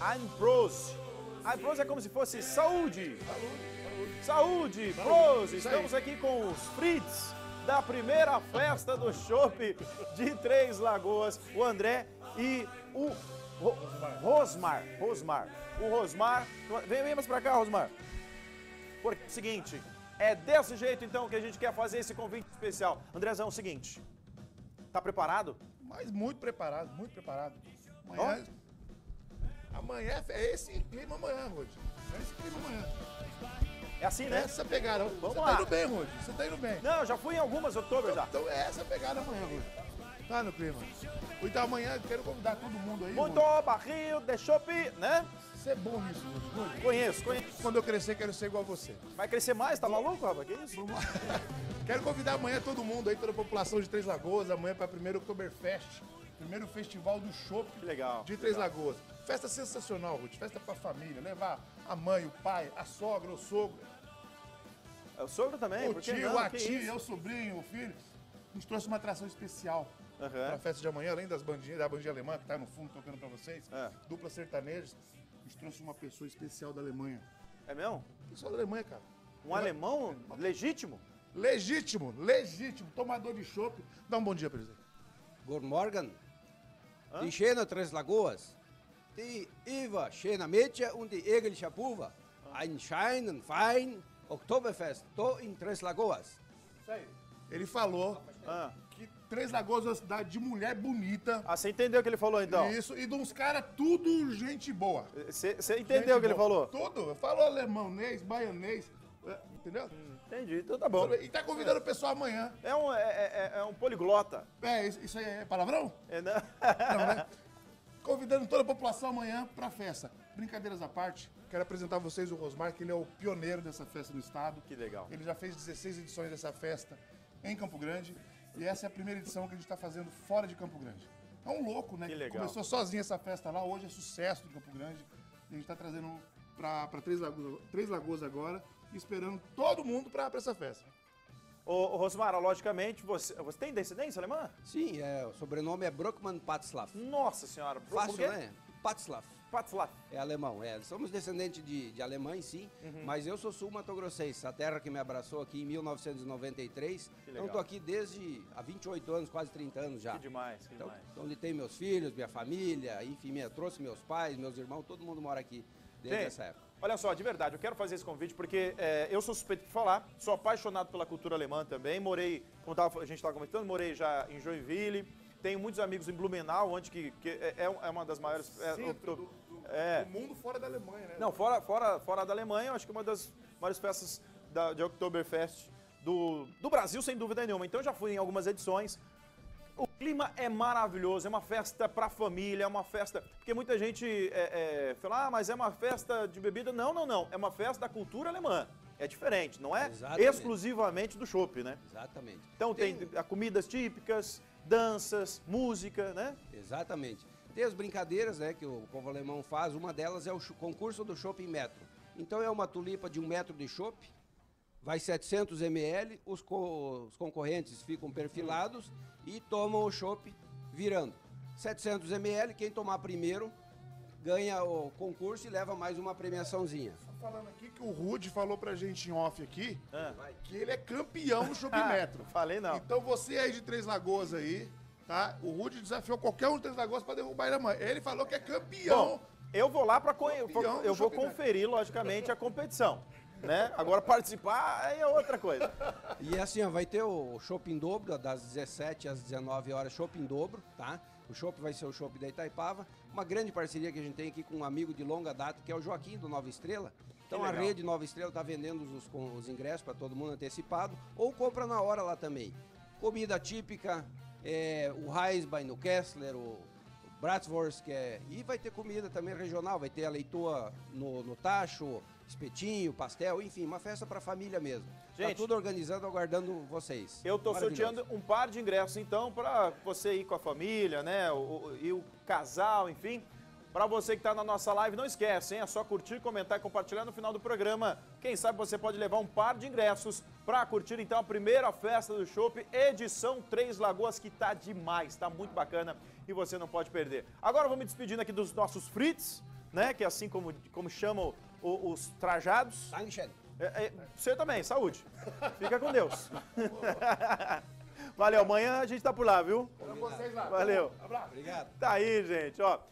I'm Prose. I'm Prose é como se fosse saúde. Saúde, saúde, saúde. Prose. Estamos aqui com os Fritz da primeira festa do Chopp de Três Lagoas. O André e o Rosmar. Rosmar. O Rosmar. Vem mais pra cá, Rosmar. Porque é o seguinte, é desse jeito então que a gente quer fazer esse convite especial. Andrezão, é o seguinte, tá preparado? Mas muito preparado, muito preparado. Amanhã, amanhã é esse clima amanhã, Rudy. É esse clima amanhã. É assim, né? Essa pegada. Vamos lá. Você tá indo bem, Rudy. Você tá indo bem. Não, já fui em algumas outubro já. Então é essa pegada amanhã, Rudy. Tá no clima. Então amanhã quero convidar todo mundo aí. Muito barril de chopp, né? Você é bom nisso, Rudy. Conheço, conheço. Quando eu crescer, quero ser igual a você. Vai crescer mais? Tá maluco, rapaz? Que isso? Vamos lá. Quero convidar amanhã todo mundo aí, toda a população de Três Lagoas, amanhã para o primeiro Oktoberfest. Primeiro festival do Chopp de Três Lagoas. Festa sensacional, Ruth. Festa pra família. Levar a mãe, o pai, a sogra, o sogro. É o sogro também? O tio, a tia, o sobrinho, o filho. A gente trouxe uma atração especial pra festa de amanhã, além das bandinhas, da bandinha alemã que tá no fundo tocando pra vocês. É. Dupla sertaneja. A gente trouxe uma pessoa especial da Alemanha. É mesmo? Pessoal da Alemanha, cara. Um alemão legítimo? Legítimo, legítimo. Tomador de chopp. Dá um bom dia pra eles aí. Good morning. Die schöne Três Lagoas, die über schöne Mädchen und die egliche Puva, ein schönen, fein Oktoberfest, do in Três Lagoas. Isso aí. Ele falou que Três Lagoas é uma cidade de mulher bonita. Ah, você entendeu o que ele falou então? Isso, e de uns caras tudo gente boa. Você entendeu o que ele falou? Tudo, falou alemãonês, baianês. Entendeu? Entendi, então tá bom. E tá convidando o pessoal amanhã. É um poliglota. É, isso aí é palavrão? É, não. Não, né? Convidando toda a população amanhã pra festa. Brincadeiras à parte, quero apresentar a vocês o Rosmar, que ele é o pioneiro dessa festa no estado. Que legal. Ele já fez 16 edições dessa festa em Campo Grande. E essa é a primeira edição que a gente tá fazendo fora de Campo Grande. É um louco, né? Que legal. Começou sozinho essa festa lá, hoje é sucesso em Campo Grande. E a gente tá trazendo pra Três Lagoas agora, esperando todo mundo para essa festa. Ô, Rosmar, logicamente, você tem descendência alemã? Sim, o sobrenome é Brockmann Patzlaff. Nossa senhora, fácil, né? Patzlaff. Patzlaff. É alemão, Somos descendentes de alemães, sim, mas eu sou sul-matogrossense, a terra que me abraçou aqui em 1993. Então estou aqui desde há 28 anos, quase 30 anos já. Que demais, que demais. Então ali tem meus filhos, minha família, enfim, trouxe meus pais, meus irmãos, todo mundo mora aqui desde essa época. Olha só, de verdade, eu quero fazer esse convite porque eu sou suspeito de falar, sou apaixonado pela cultura alemã também, morei, como a gente estava comentando, morei já em Joinville, tenho muitos amigos em Blumenau, onde que é uma das maiores... do mundo fora da Alemanha, né? Não, fora da Alemanha, eu acho que é uma das maiores festas de Oktoberfest do Brasil, sem dúvida nenhuma. Então eu já fui em algumas edições. O clima é maravilhoso, é uma festa pra família, é uma festa... Porque muita gente fala, mas é uma festa de bebida. Não, não, não. É uma festa da cultura alemã. É diferente, não é exclusivamente do chopp, né? Exatamente. Então tem comidas típicas, danças, música, né? Exatamente. Tem as brincadeiras, né, que o povo alemão faz. Uma delas é o concurso do chopp em metro. Então é uma tulipa de 1 metro de chopp. Vai 700 ml, os concorrentes ficam perfilados e tomam o chopp virando. 700 ml, quem tomar primeiro ganha o concurso e leva mais uma premiaçãozinha. Só falando aqui que o Rudy falou pra gente em off aqui, que ele é campeão no chopp metro. Falei não. Então você aí de Três Lagoas aí, tá? O Rudy desafiou qualquer um de Três Lagoas pra derrubar ele amanhã. Ele falou que é campeão. Bom, eu vou lá pra... Eu vou conferir, logicamente, a competição. Né? Agora participar é outra coisa. E assim, vai ter o chopp em dobro, das 17 às 19 horas, chopp em dobro, tá? O chopp vai ser o chopp da Itaipava. Uma grande parceria que a gente tem aqui com um amigo de longa data, que é o Joaquim, do Nova Estrela. Então a rede Nova Estrela está vendendo os ingressos para todo mundo antecipado, ou compra na hora lá também. Comida típica, o Eisbein, o Kessler, o Bratwurst, e vai ter comida também regional, vai ter a leitoa no tacho, espetinho, pastel, enfim, uma festa pra família mesmo. Gente, tá tudo organizado, aguardando vocês. Eu tô sorteando um par de ingressos, então, pra você ir com a família, né, e o casal, enfim. Pra você que tá na nossa live, não esquece, hein, é só curtir, comentar e compartilhar no final do programa. Quem sabe você pode levar um par de ingressos pra curtir, então, a primeira festa do Chopp, edição Três Lagoas, que tá demais, tá muito bacana e você não pode perder. Agora eu vou me despedindo aqui dos nossos Fritz. né? Que é assim como chamam os trajados. Você também, saúde. Fica com Deus. Valeu, amanhã a gente tá por lá, viu? Vocês lá. Valeu. Abraço. Obrigado. Tá aí, gente, ó.